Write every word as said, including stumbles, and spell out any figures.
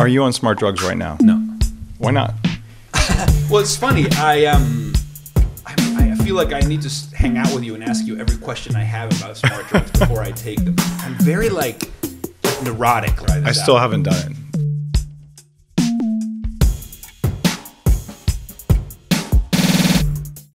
Are you on smart drugs right now? No. Why not? Well, it's funny. I um, I, I feel like I need to hang out with you and ask you every question I have about smart drugs before I take them. I'm very like neurotic. Right? I still haven't done it.